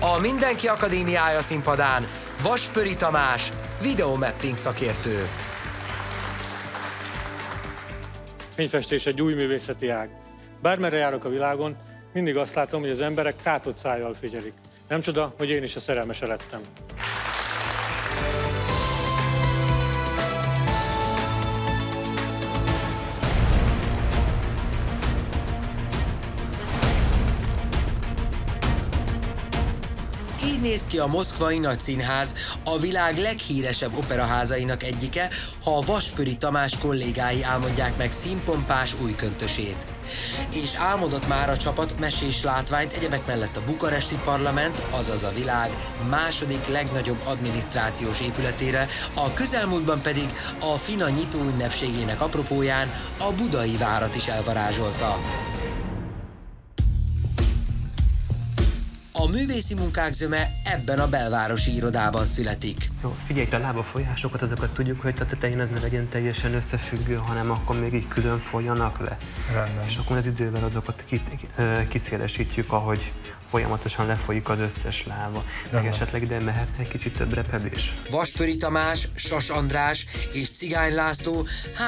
A Mindenki Akadémiája színpadán Vaspöri Tamás, videomapping szakértő. Fényfestés egy új művészeti ág. Bármerre járok a világon, mindig azt látom, hogy az emberek tátott szájjal figyelik. Nem csoda, hogy én is a szerelmese lettem. Így néz ki a Moszkvai Nagyszínház, a világ leghíresebb operaházainak egyike, ha a Vaspöri Tamás kollégái álmodják meg színpompás új köntösét. És álmodott már a csapat mesés látványt egyebek mellett a bukaresti parlament, azaz a világ második legnagyobb adminisztrációs épületére, a közelmúltban pedig a Fina nyitó ünnepségének apropóján a Budai várat is elvarázsolta. A művészi munkák zöme ebben a belvárosi irodában születik. Jó, figyelj, a lábafolyásokat, azokat tudjuk, hogy a tetején ez ne legyen teljesen összefüggő, hanem akkor még így külön folyjanak le. Rendben. És akkor az idővel azokat kiszélesítjük, ahogy folyamatosan lefolyik az összes lába. Rendben. Meg esetleg, de mehet egy kicsit több repedés. Vaspöri Tamás, Sas András és Cigány László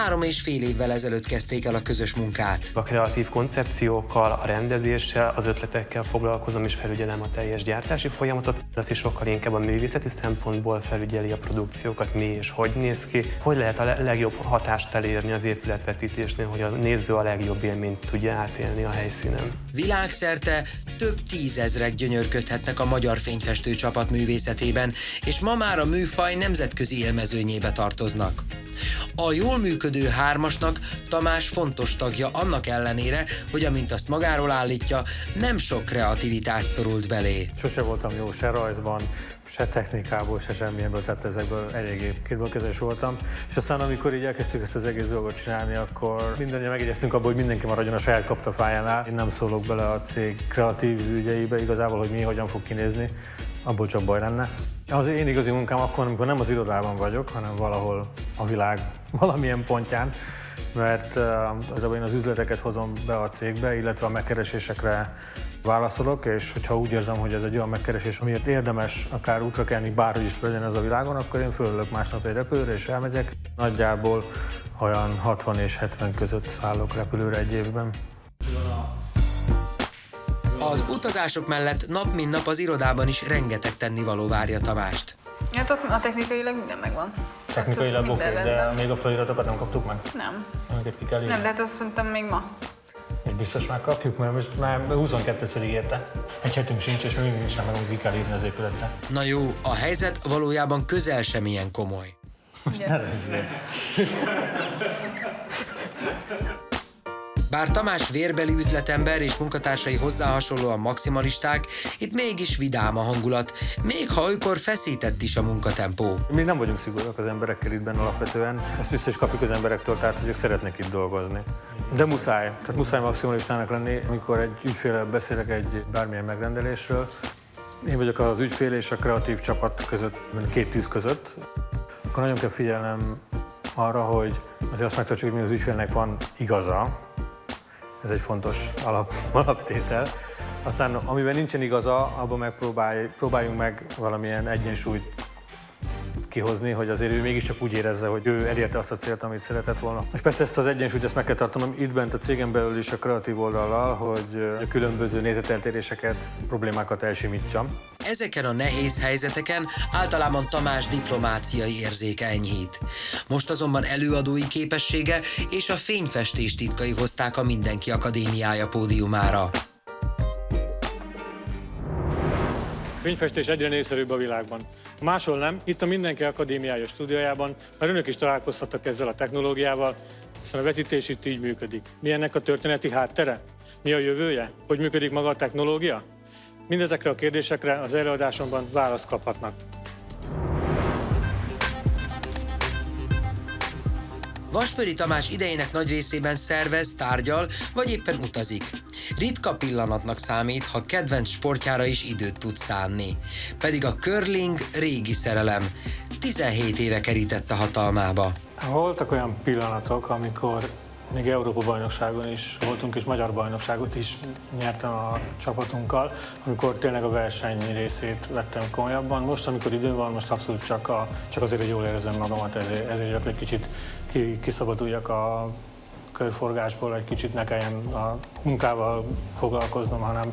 3,5 évvel ezelőtt kezdték el a közös munkát. A kreatív koncepciókkal, a rendezéssel, az ötletekkel foglalkozom és felügyelem a teljes gyártási folyamatot. Az is sokkal inkább a művészeti szempontból felügyeli a produkciókat, mi és hogy néz ki, hogy lehet a legjobb hatást elérni az épületvetítésnél, hogy a néző a legjobb élményt tudja átélni a helyszínen. Világszerte több tízezrek gyönyörködhetnek a magyar fényfestő csapat művészetében, és ma már a műfaj nemzetközi élmezőnyébe tartoznak. A jól működő hármasnak Tamás fontos tagja annak ellenére, hogy amint azt magáról állítja, nem sok kreativitás szorult belé. Sose voltam jó se rajzban, se technikából, se semmilyenből, tehát ezekből eléggé kétbélkezés voltam. És aztán amikor így elkezdtük ezt az egész dolgot csinálni, akkor mindannyian megegyettünk abból, hogy mindenki maradjon a saját kaptafájánál. Én nem szólok bele a cég kreatív ügyeibe igazából, hogy mi hogyan fog kinézni, abból csak baj lenne. Az én igazi munkám akkor, amikor nem az irodában vagyok, hanem valahol a világ valamilyen pontján, mert az én az üzleteket hozom be a cégbe, illetve a megkeresésekre válaszolok, és hogyha úgy érzem, hogy ez egy olyan megkeresés, amiért érdemes akár útra kelni, bárhogy is legyen ez a világon, akkor én fölülök másnap egy repülőre és elmegyek. Nagyjából olyan 60 és 70 között szállok repülőre egy évben. Az utazások mellett nap mint nap az irodában is rengeteg tennivaló várja Tamást. Hát ott a technikailag minden megvan. Technikailag oké, de még a feliratokat nem kaptuk meg? Nem. Amiket ki kell írni? Nem, de hát azt szerintem még ma. És biztos már kapjuk, mert most már 22-ször ígérte. Egy hetünk sincs, és még nincs meg, amit ki kell írni az épületre. Na jó, a helyzet valójában közel sem ilyen komoly. Most ne legyél. Bár Tamás vérbeli üzletember és munkatársai hozzá hasonlóan maximalisták, itt mégis vidám a hangulat, még ha olykor feszített is a munkatempó. Mi nem vagyunk szigorúak az emberekkel itt benne alapvetően, ezt vissza is kapjuk az emberektől, tehát hogy ők szeretnek itt dolgozni. De muszáj, tehát muszáj maximalistának lenni, amikor egy ügyféllel beszélek egy bármilyen megrendelésről. Én vagyok az ügyfél és a kreatív csapat között, két tűz között. Akkor nagyon kell figyelnem arra, hogy azért azt megtartsuk, hogy az ügyfélnek van igaza. Ez egy fontos alaptétel. Aztán, amiben nincsen igaza, abban megpróbáljunk meg valamilyen egyensúlyt kihozni, hogy azért ő mégiscsak úgy érezze, hogy ő elérte azt a célt, amit szeretett volna. És persze ezt az egyensúlyt ezt meg kell tartanom itt bent a cégen belül is a kreatív oldallal, hogy a különböző nézeteltéréseket, problémákat elsimítsam. Ezeken a nehéz helyzeteken általában Tamás diplomáciai érzéke enyhít. Most azonban előadói képessége és a fényfestés titkai hozták a Mindenki Akadémiája pódiumára. A fényfestés egyre népszerűbb a világban. Máshol nem, itt a Mindenki Akadémiája stúdiójában, mert önök is találkozhattak ezzel a technológiával, hiszen a vetítés itt így működik. Mi ennek a történeti háttere? Mi a jövője? Hogy működik maga a technológia? Mindezekre a kérdésekre az előadásomban választ kaphatnak. Vaspöri Tamás idejének nagy részében szervez, tárgyal, vagy éppen utazik. Ritka pillanatnak számít, ha kedvenc sportjára is időt tud szánni. Pedig a curling régi szerelem. 17 éve kerítette hatalmába. Voltak olyan pillanatok, amikor még Európa-bajnokságon is voltunk, és magyar bajnokságot is nyertem a csapatunkkal, amikor tényleg a verseny részét vettem komolyabban. Most, amikor idő van, most abszolút csak azért, hogy jól érezzem magamat, ezért egy kicsit kiszabaduljak a körforgásból, egy kicsit ne kelljen a munkával foglalkoznom, hanem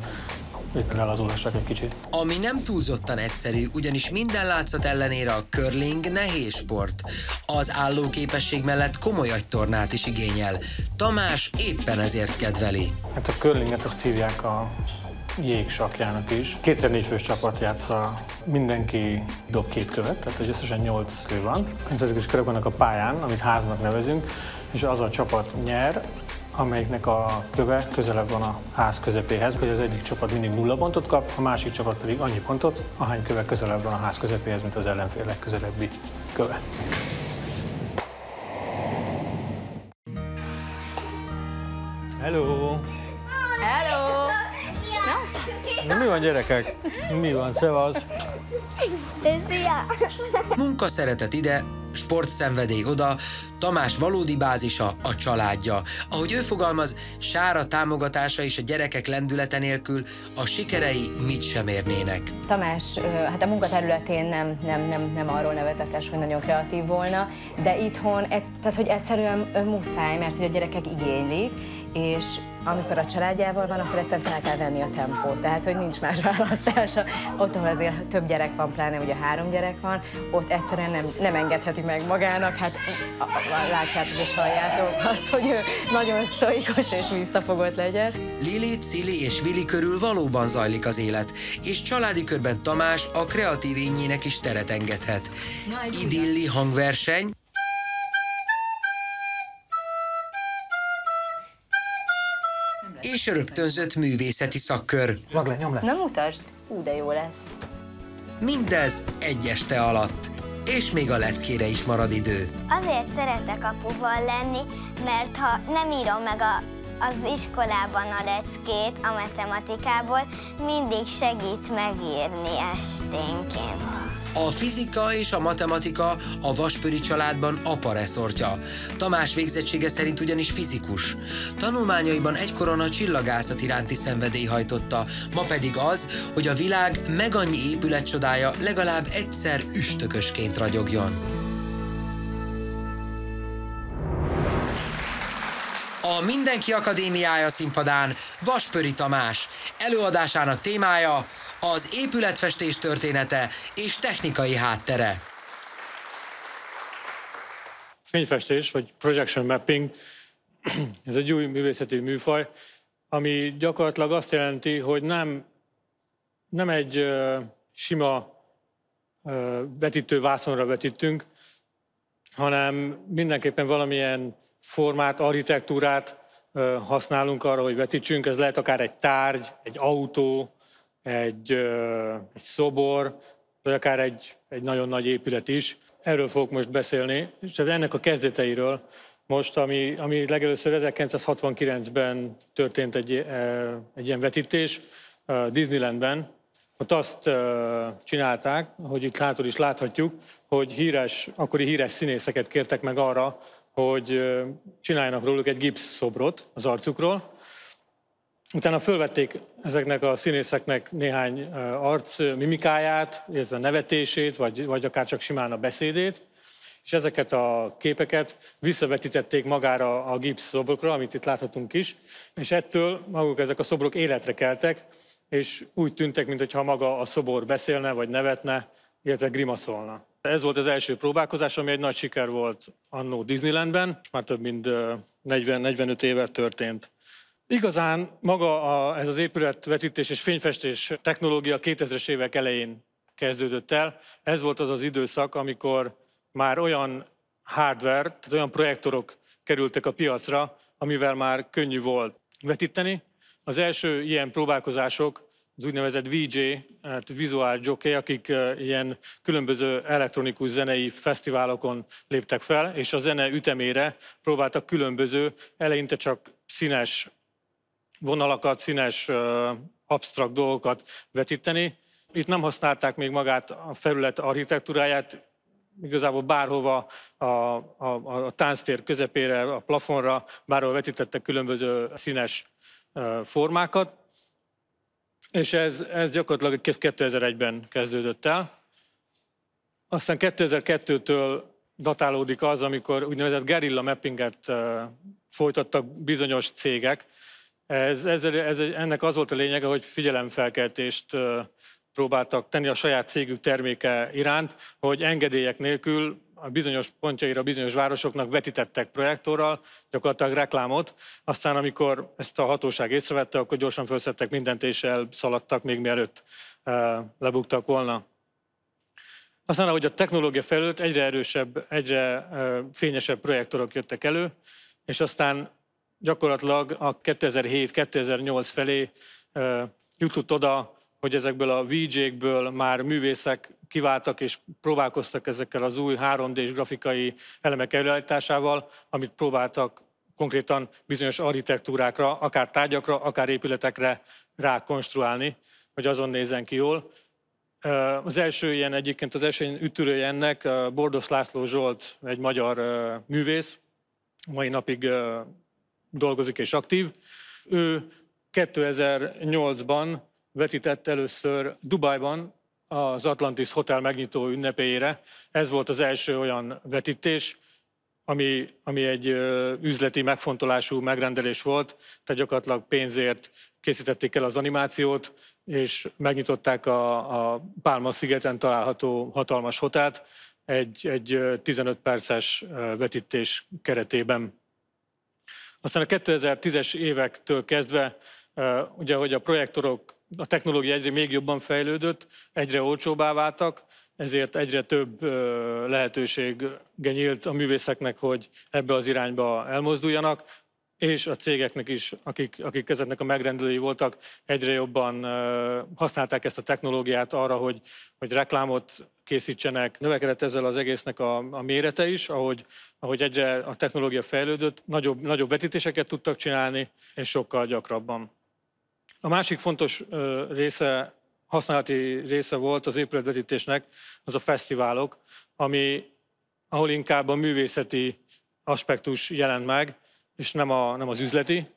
itt lelazulhassak egy kicsit. Ami nem túlzottan egyszerű, ugyanis minden látszat ellenére a curling nehéz sport. Az állóképesség mellett komoly agytornát is igényel. Tamás éppen ezért kedveli. Hát a curlinget azt hívják a jégsakjának is. 2x4 fős csapat játsza, mindenki dob 2 követ, tehát hogy összesen 8 kő van. Nemzetközi körök vannak a pályán, amit háznak nevezünk, és az a csapat nyer, amelyiknek a köve közelebb van a ház közepéhez, hogy az egyik csapat mindig 0 pontot kap, a másik csapat pedig annyi pontot, ahány köve közelebb van a ház közepéhez, mint az ellenfél legközelebbi köve. Hello! Hello! Na, mi van, gyerekek? Mi van? Szevasz! Munka szeretet ide, sportszenvedély oda, Tamás valódi bázisa a családja. Ahogy ő fogalmaz, sára támogatása és a gyerekek lendülete nélkül a sikerei mit sem érnének. Tamás, hát a munkaterületén nem arról nevezetes, hogy nagyon kreatív volna, de itthon, tehát hogy egyszerűen muszáj, mert hogy a gyerekek igénylik, és amikor a családjával van, akkor egyszerűen fel kell venni a tempót, tehát hogy nincs más választása. Ott, ahol azért több gyerek van, pláne ugye 3 gyerek van, ott egyszerűen nem engedheti meg magának, hát látjátok és halljátok azt, hogy ő nagyon sztoikus és visszafogott legyen. Lili, Cili és Vili körül valóban zajlik az élet, és családi körben Tamás a kreatív énjének is teret engedhet. Idilli hangverseny, és rögtönzött művészeti szakkör. Ragd le, nyomd le. Na mutasd, hú, de jó lesz. Mindez egy este alatt, és még a leckére is marad idő. Azért szeretek apuval lenni, mert ha nem írom meg az iskolában a leckét a matematikából, mindig segít megírni esténként. A fizika és a matematika a Vaspöri családban apa reszortja. Tamás végzettsége szerint ugyanis fizikus. Tanulmányaiban egykoron a csillagászat iránti szenvedély hajtotta, ma pedig az, hogy a világ meg annyi épület csodája legalább egyszer üstökösként ragyogjon. A Mindenki Akadémiája színpadán Vaspöri Tamás. Előadásának témája az épületfestés története és technikai háttere. Fényfestés, vagy projection mapping, ez egy új művészeti műfaj, ami gyakorlatilag azt jelenti, hogy nem egy sima vetítővászonra vetítünk, hanem mindenképpen valamilyen formát, architektúrát használunk arra, hogy vetítsünk. Ez lehet akár egy tárgy, egy autó, egy szobor, vagy akár egy nagyon nagy épület is. Erről fogok most beszélni, és ennek a kezdeteiről most, ami legelőször 1969-ben történt egy ilyen vetítés Disneylandben. Ott azt csinálták, hogy itt hátul is láthatjuk, hogy akkori híres színészeket kértek meg arra, hogy csináljanak róluk egy gipsz szobrot az arcukról. Utána fölvették ezeknek a színészeknek néhány arc mimikáját, illetve nevetését, vagy akár csak simán a beszédét, és ezeket a képeket visszavetítették magára a gipsz szobrokra, amit itt láthatunk is, és ettől maguk ezek a szobrok életre keltek, és úgy tűntek, mintha maga a szobor beszélne, vagy nevetne, illetve grimaszolna. Ez volt az első próbálkozás, ami egy nagy siker volt annó Disneylandben, már több mint 40-45 éve történt. Igazán maga ez az épületvetítés és fényfestés technológia 2000-es évek elején kezdődött el. Ez volt az az időszak, amikor már olyan hardware, tehát olyan projektorok kerültek a piacra, amivel már könnyű volt vetíteni. Az első ilyen próbálkozások az úgynevezett VJ, tehát vizuál jockey, akik ilyen különböző elektronikus zenei fesztiválokon léptek fel, és a zene ütemére próbáltak különböző, eleinte csak színes vonalakat, színes absztrakt dolgokat vetíteni. Itt nem használták még magát a felület architektúráját, igazából bárhova a tánctér közepére, a plafonra, bárhol vetítettek különböző színes formákat. És ez gyakorlatilag 2001-ben kezdődött el. Aztán 2002-től datálódik az, amikor úgynevezett gerilla mappinget folytattak bizonyos cégek. Ennek az volt a lényege, hogy figyelemfelkeltést próbáltak tenni a saját cégük terméke iránt, hogy engedélyek nélkül a bizonyos pontjaira, bizonyos városoknak vetítettek projektorral, gyakorlatilag reklámot. Aztán, amikor ezt a hatóság észrevette, akkor gyorsan felszedtek mindent, és elszaladtak még mielőtt lebuktak volna. Aztán, ahogy a technológia fejlődött, egyre erősebb, egyre fényesebb projektorok jöttek elő, és aztán gyakorlatilag a 2007-2008 felé jutott oda, hogy ezekből a VJ-kből már művészek kiváltak és próbálkoztak ezekkel az új 3D-s grafikai elemek előállításával, amit próbáltak konkrétan bizonyos architektúrákra, akár tárgyakra, akár épületekre rákonstruálni, hogy azon nézzen ki jól. Az első ilyen üttörője ennek Bordos László Zsolt, egy magyar művész, mai napig dolgozik és aktív. Ő 2008-ban vetített először Dubajban az Atlantis Hotel megnyitó ünnepéjére. Ez volt az első olyan vetítés, ami egy üzleti megfontolású megrendelés volt, tehát gyakorlatilag pénzért készítették el az animációt, és megnyitották a Pálma szigeten található hatalmas hotelt egy 15 perces vetítés keretében. Aztán a 2010-es évektől kezdve, ugye, hogy a projektorok, a technológia egyre még jobban fejlődött, egyre olcsóbbá váltak, ezért egyre több lehetőség nyílt a művészeknek, hogy ebbe az irányba elmozduljanak, és a cégeknek is, akik ezeknek a megrendelői voltak, egyre jobban használták ezt a technológiát arra, hogy reklámot készítsenek. Növekedett ezzel az egésznek a mérete is, ahogy egyre a technológia fejlődött, nagyobb vetítéseket tudtak csinálni, és sokkal gyakrabban. A másik fontos része, használati része volt az épületvetítésnek, az a fesztiválok, ahol inkább a művészeti aspektus jelent meg, és nem az üzleti.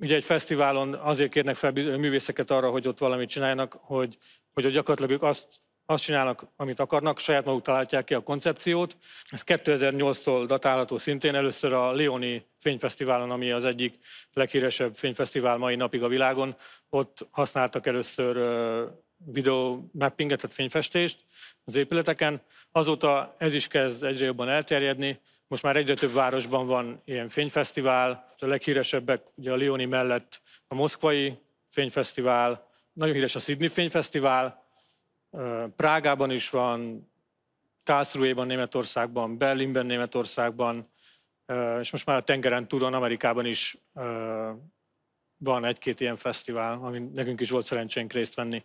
Ugye egy fesztiválon azért kérnek fel művészeket arra, hogy ott valamit csináljanak, hogy gyakorlatilag ők azt csinálnak, amit akarnak, saját maguk találják ki a koncepciót. Ez 2008-tól datálható szintén, először a Lyoni Fényfesztiválon, ami az egyik leghíresebb fényfesztivál mai napig a világon, ott használtak először videó mappinget, tehát fényfestést az épületeken. Azóta ez is kezd egyre jobban elterjedni, most már egyre több városban van ilyen fényfesztivál, a leghíresebbek ugye a Lyoni mellett a Moszkvai Fényfesztivál, nagyon híres a Sydney Fényfesztivál, Prágában is van, Karlsruhe-ban Németországban, Berlinben Németországban, és most már a tengeren túlon Amerikában is van egy-két ilyen fesztivál, amin nekünk is volt szerencsénk részt venni.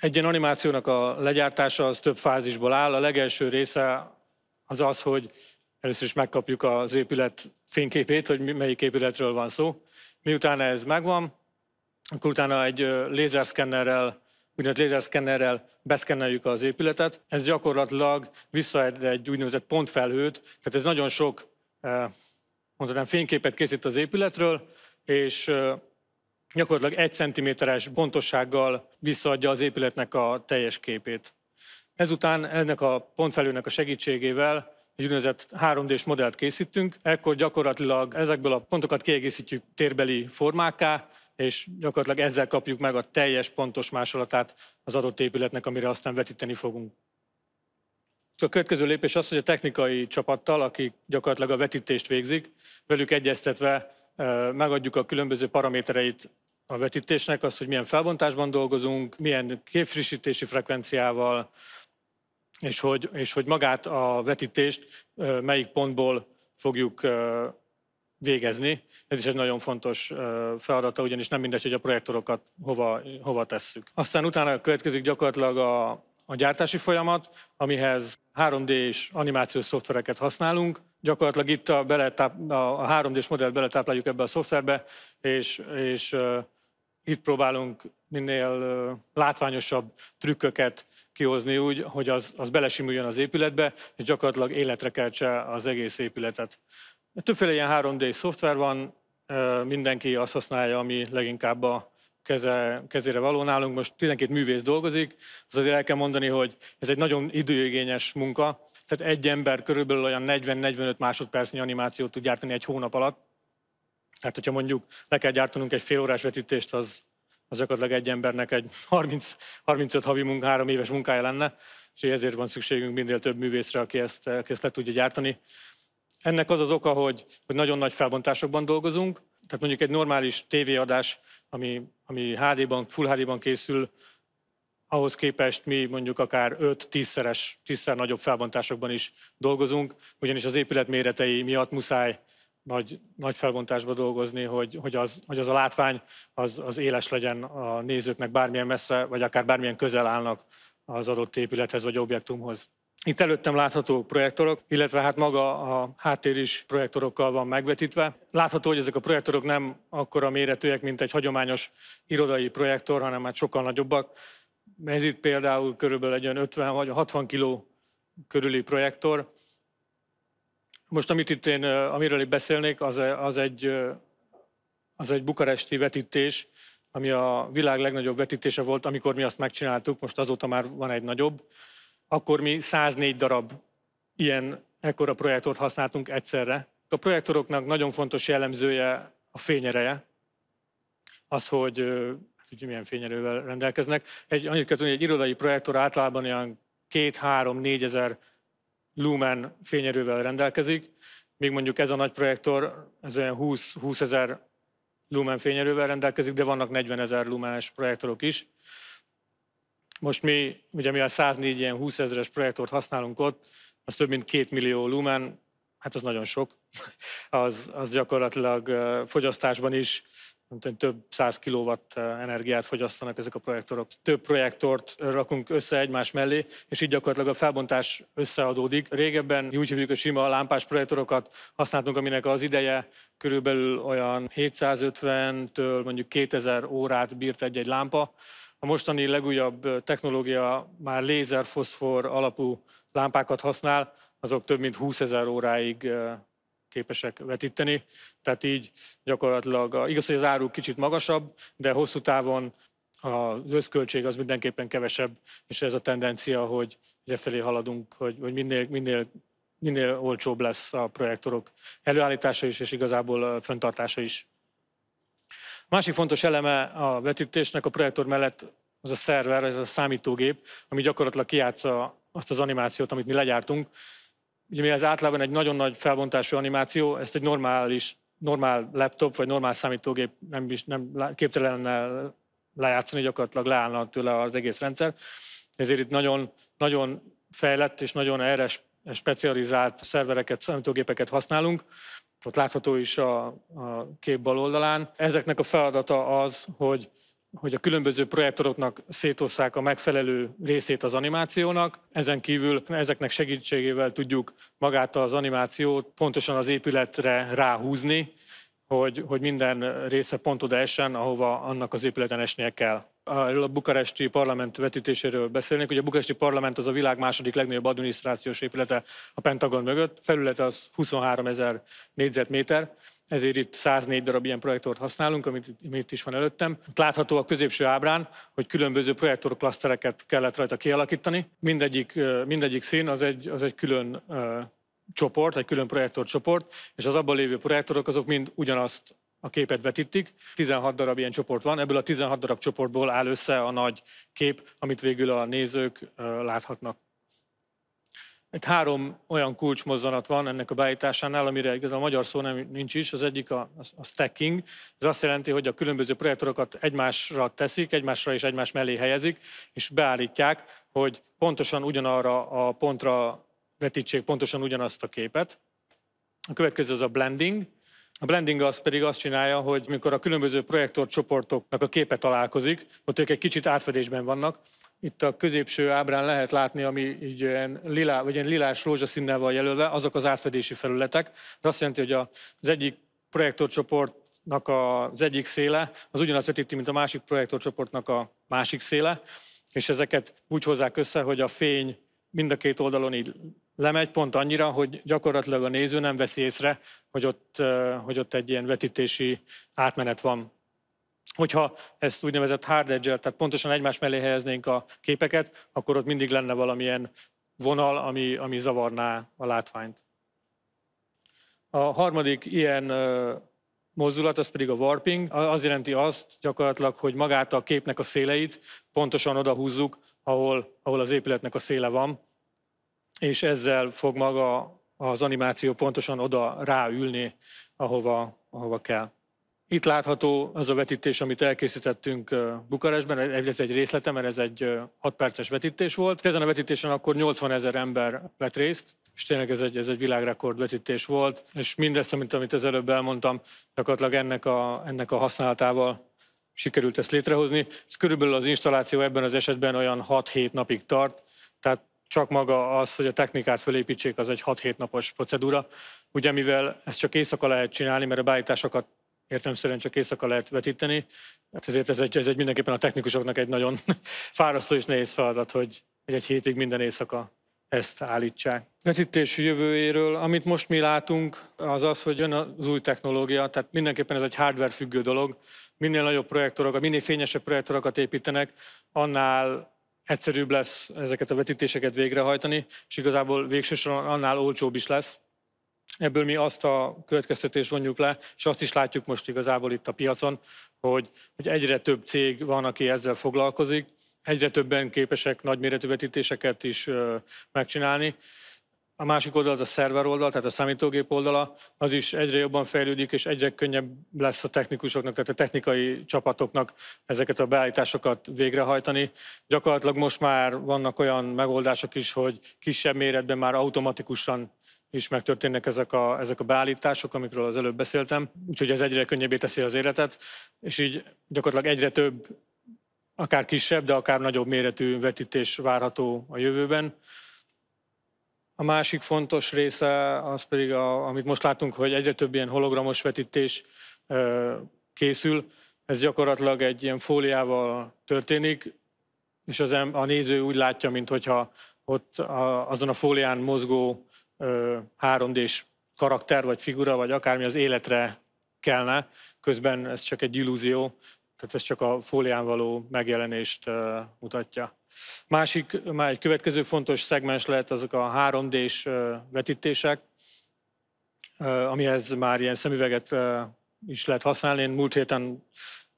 Egy ilyen animációnak a legyártása az több fázisból áll. A legelső része az, hogy először is megkapjuk az épület fényképét, hogy melyik épületről van szó. Miután ez megvan, akkor utána egy úgynevezett lézerszkennerrel beszkenneljük az épületet. Ez gyakorlatilag visszaad egy úgynevezett pontfelhőt, tehát ez nagyon sok fényképet készít az épületről, és gyakorlatilag 1 centiméteres pontossággal visszaadja az épületnek a teljes képét. Ezután ennek a pontfelhőnek a segítségével egy úgynevezett 3D-s modellt készítünk, ekkor gyakorlatilag ezekből a pontokat kiegészítjük térbeli formákká, és gyakorlatilag ezzel kapjuk meg a teljes pontos másolatát az adott épületnek, amire aztán vetíteni fogunk. A következő lépés az, hogy a technikai csapattal, akik gyakorlatilag a vetítést végzik, velük egyeztetve megadjuk a különböző paramétereit a vetítésnek, azt, hogy milyen felbontásban dolgozunk, milyen képfrissítési frekvenciával, és hogy magát a vetítést melyik pontból fogjuk végezni. Ez is egy nagyon fontos feladata, ugyanis nem mindegy, hogy a projektorokat hova tesszük. Aztán utána következik gyakorlatilag a gyártási folyamat, amihez 3D-s animációs szoftvereket használunk. Gyakorlatilag itt a 3D-s modellt beletápláljuk ebbe a szoftverbe, és itt próbálunk minél látványosabb trükköket kihozni úgy, hogy az belesimüljön az épületbe, és gyakorlatilag életre keltse az egész épületet. Többféle ilyen 3D szoftver van, mindenki azt használja, ami leginkább a kezére való nálunk. Most 12 művész dolgozik, az azért el kell mondani, hogy ez egy nagyon időigényes munka, tehát egy ember körülbelül olyan 40-45 másodpercnyi animációt tud gyártani egy hónap alatt. Tehát, hogyha mondjuk le kell gyártanunk egy félórás vetítést, az gyakorlatilag egy embernek egy 30-35 havi munka, 3 éves munkája lenne, és ezért van szükségünk minél több művészre, aki ezt le tudja gyártani. Ennek az az oka, hogy nagyon nagy felbontásokban dolgozunk, tehát mondjuk egy normális tévéadás, ami HD-ban, Full HD-ban készül, ahhoz képest mi mondjuk akár 5-10-szer nagyobb felbontásokban is dolgozunk, ugyanis az épület méretei miatt muszáj nagy felbontásba dolgozni, hogy az a látvány az éles legyen a nézőknek, bármilyen messze, vagy akár bármilyen közel állnak az adott épülethez vagy objektumhoz. Itt előttem látható projektorok, illetve hát maga a háttér is projektorokkal van megvetítve. Látható, hogy ezek a projektorok nem akkora méretűek, mint egy hagyományos irodai projektor, hanem már sokkal nagyobbak. Ez itt például körülbelül egy olyan 50 vagy 60 kg körüli projektor. Most amit itt amiről itt beszélnék, az egy bukaresti vetítés, ami a világ legnagyobb vetítése volt, amikor mi azt megcsináltuk, most azóta már van egy nagyobb. Akkor mi 104 darab ekkora projektort használtunk egyszerre. A projektoroknak nagyon fontos jellemzője a fényereje, az, hogy milyen fényerővel rendelkeznek. Annyit kell tudni, egy irodai projektor általában olyan 2-3-4 ezer lumen fényerővel rendelkezik, még mondjuk ez a nagy projektor, ez olyan 20 ezer lumen fényerővel rendelkezik, de vannak 40 ezer lumenes projektorok is. Most mi, ugye mi a 104 ilyen 20 ezeres projektort használunk ott, az több mint 2 millió lumen, hát az nagyon sok. Az gyakorlatilag fogyasztásban is több 100 kilowatt energiát fogyasztanak ezek a projektorok. Több projektort rakunk össze egymás mellé, és így gyakorlatilag a felbontás összeadódik. Régebben úgy hívjuk, a sima lámpás projektorokat használtunk, aminek az ideje körülbelül olyan 750-től mondjuk 2000 órát bírt egy-egy lámpa. A mostani legújabb technológia már lézerfoszfor alapú lámpákat használ, azok több mint 20 ezer óráig képesek vetíteni, tehát így gyakorlatilag, igaz, hogy az áru kicsit magasabb, de hosszú távon az összköltség az mindenképpen kevesebb, és ez a tendencia, hogy lefelé haladunk, hogy minél olcsóbb lesz a projektorok előállítása is, és igazából fenntartása is. A másik fontos eleme a vetítésnek a projektor mellett az a szerver, ez a számítógép, ami gyakorlatilag kijátsza azt az animációt, amit mi legyártunk. Ugye mi ez általában egy nagyon nagy felbontású animáció, ezt egy normál laptop vagy normál számítógép nem képtelen lenne lejátszani, gyakorlatilag leállna tőle az egész rendszer. Ezért itt nagyon, nagyon fejlett és nagyon erre specializált szervereket, számítógépeket használunk. Ott látható is a kép bal oldalán. Ezeknek a feladata az, hogy a különböző projektoroknak szétosszák a megfelelő részét az animációnak. Ezen kívül ezeknek segítségével tudjuk magát az animációt pontosan az épületre ráhúzni, hogy minden része pont oda essen, ahova annak az épületen esnie kell. A bukaresti parlament vetítéséről beszélnék. Ugye a bukaresti parlament az a világ második legnagyobb adminisztrációs épülete a Pentagon mögött. A felülete az 23 ezer négyzetméter, ezért itt 104 darab ilyen projektort használunk, amit is van előttem. Látható a középső ábrán, hogy különböző projektorklasztereket kellett rajta kialakítani. Mindegyik szín az egy külön csoport, egy külön projektorcsoport, és az abban lévő projektorok azok mind ugyanazt a képet vetítik. 16 darab ilyen csoport van, ebből a 16 darab csoportból áll össze a nagy kép, amit végül a nézők láthatnak. Itt 3 olyan kulcsmozzanat van ennek a beállításánál, amire igazán a magyar szó nincs is. Az egyik a stacking. Ez azt jelenti, hogy a különböző projektorokat egymásra teszik, egymásra és egymás mellé helyezik, és beállítják, hogy pontosan ugyanarra a pontra vetítsék pontosan ugyanazt a képet. A következő az a blending. A blending az pedig azt csinálja, hogy mikor a különböző projektorcsoportoknak a képe találkozik, ott ők egy kicsit átfedésben vannak. Itt a középső ábrán lehet látni, ami így ilyen lilás rózsaszínnel van jelölve, azok az átfedési felületek. Ez azt jelenti, hogy az egyik projektorcsoport az egyik széle, az ugyanazt vetíti, mint a másik projektorcsoportnak a másik széle, és ezeket úgy hozzák össze, hogy a fény mind a két oldalon így lemegy pont annyira, hogy gyakorlatilag a néző nem veszi észre, hogy ott egy ilyen vetítési átmenet van. Hogyha ezt úgynevezett hard edge-el, tehát pontosan egymás mellé helyeznénk a képeket, akkor ott mindig lenne valamilyen vonal, ami zavarná a látványt. A harmadik ilyen mozdulat, az pedig a warping. Az jelenti azt gyakorlatilag, hogy magát a képnek a széleit pontosan oda húzzuk, ahol az épületnek a széle van, és ezzel fog maga az animáció pontosan oda ráülni, ahova kell. Itt látható az a vetítés, amit elkészítettünk Bukarestben, egy részlete, mert ez egy 6 perces vetítés volt. Ezen a vetítésen akkor 80 000 ember vett részt, és tényleg ez egy világrekord vetítés volt, és mindezt, amit az előbb elmondtam, gyakorlatilag ennek a használatával sikerült ezt létrehozni. Ez körülbelül az installáció ebben az esetben olyan 6-7 napig tart, tehát csak maga az, hogy a technikát felépítsék, az egy 6-7 napos procedúra. Ugye mivel ezt csak éjszaka lehet csinálni, mert a beállításokat értelemszerűen csak éjszaka lehet vetíteni, ezért ez egy mindenképpen a technikusoknak egy nagyon fárasztó és nehéz feladat, hogy egy hétig minden éjszaka ezt állítsák. Vetítés jövőjéről, amit most mi látunk, az, hogy jön az új technológia, tehát mindenképpen ez egy hardware függő dolog. Minél nagyobb projektorokat, minél fényesebb projektorokat építenek, annál egyszerűbb lesz ezeket a vetítéseket végrehajtani, és igazából végső soron annál olcsóbb is lesz. Ebből mi azt a következtetést vonjuk le, és azt is látjuk most igazából itt a piacon, hogy egyre több cég van, aki ezzel foglalkozik, egyre többen képesek nagyméretű vetítéseket is megcsinálni. A másik oldal az a szerver oldal, tehát a számítógép oldala, az is egyre jobban fejlődik, és egyre könnyebb lesz a technikusoknak, tehát a technikai csapatoknak ezeket a beállításokat végrehajtani. Gyakorlatilag most már vannak olyan megoldások is, hogy kisebb méretben már automatikusan is megtörténnek ezek a beállítások, amikről az előbb beszéltem, úgyhogy ez egyre könnyebbé teszi az életet, és így gyakorlatilag egyre több, akár kisebb, de akár nagyobb méretű vetítés várható a jövőben. A másik fontos része az pedig, amit most látunk, hogy egyre több ilyen hologramos vetítés készül. Ez gyakorlatilag egy ilyen fóliával történik, és a néző úgy látja, mintha ott azon a fólián mozgó 3D-s karakter, vagy figura, vagy akármi az életre kelne. Közben ez csak egy illúzió, tehát ez csak a fólián való megjelenést mutatja. Már egy következő fontos szegmens lehet azok a 3D-s vetítések, amihez már ilyen szemüveget is lehet használni. Én múlt héten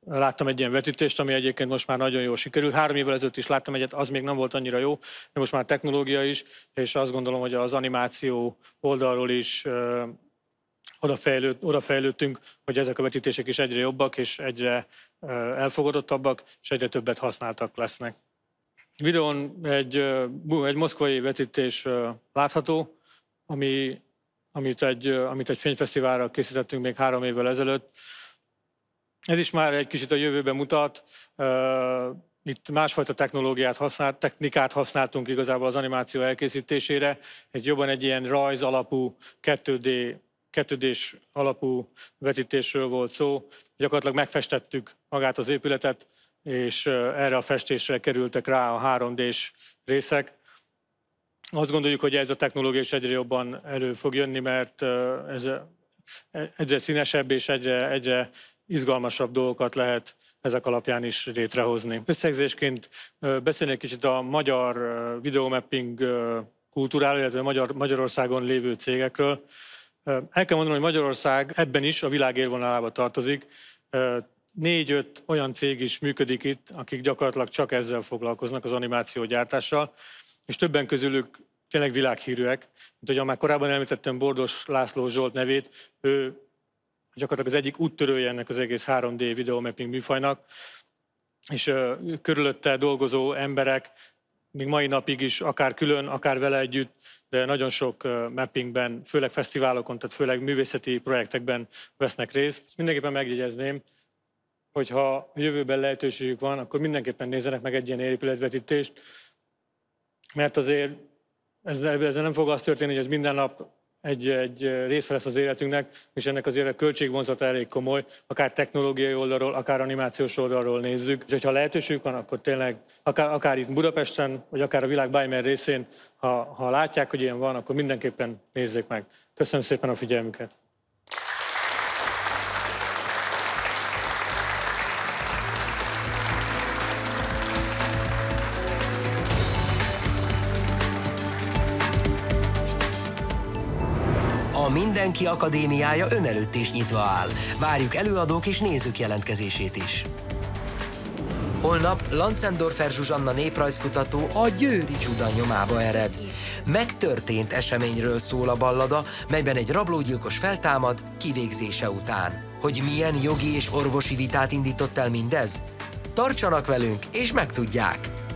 láttam egy ilyen vetítést, ami egyébként most már nagyon jól sikerült. 3 évvel ezelőtt is láttam egyet, az még nem volt annyira jó, de most már technológia is, és azt gondolom, hogy az animáció oldalról is odafejlődtünk, hogy ezek a vetítések is egyre jobbak, és egyre elfogadottabbak, és egyre többet használtak lesznek. Videón egy moszkvai vetítés látható, amit egy fényfesztiválra készítettünk még 3 évvel ezelőtt. Ez is már egy kicsit a jövőbe mutat. Itt másfajta technikát használtunk igazából az animáció elkészítésére. Jobban egy ilyen rajz alapú, 2D-s alapú vetítésről volt szó. Gyakorlatilag megfestettük magát az épületet, és erre a festésre kerültek rá a 3D-s részek. Azt gondoljuk, hogy ez a technológia is egyre jobban elő fog jönni, mert ez egyre színesebb és egyre izgalmasabb dolgokat lehet ezek alapján is létrehozni. Összegzésként beszélni egy kicsit a magyar videomapping kultúráról, illetve Magyarországon lévő cégekről. El kell mondanom, hogy Magyarország ebben is a világ élvonalába tartozik. 4-5 olyan cég is működik itt, akik gyakorlatilag csak ezzel foglalkoznak, az animációgyártással, és többen közülük tényleg világhírűek. Mint ahogy már korábban említettem Bordos László Zsolt nevét, ő gyakorlatilag az egyik úttörője ennek az egész 3D videomapping műfajnak, és körülötte dolgozó emberek még mai napig is, akár külön, akár vele együtt, de nagyon sok mappingben, főleg fesztiválokon, tehát főleg művészeti projektekben vesznek részt. Ezt mindenképpen megjegyezném, hogyha jövőben lehetőségük van, akkor mindenképpen nézzenek meg egy ilyen épületvetítést, mert azért ez nem fog az történni, hogy ez minden nap egy része lesz az életünknek, és ennek azért a költségvonzata elég komoly, akár technológiai oldalról, akár animációs oldalról nézzük. Úgyhogy ha lehetőségük van, akkor tényleg akár itt Budapesten, vagy akár a világ bármely részén, ha látják, hogy ilyen van, akkor mindenképpen nézzék meg. Köszönöm szépen a figyelmüket! A Mindenki Akadémiája ön előtt is nyitva áll. Várjuk előadók és nézők jelentkezését is. Holnap Landendorfer Zsuzsanna néprajzkutató a Győri csuda nyomába ered. Megtörtént eseményről szól a ballada, melyben egy rablógyilkos feltámad kivégzése után. Hogy milyen jogi és orvosi vitát indított el mindez? Tartsanak velünk és megtudják!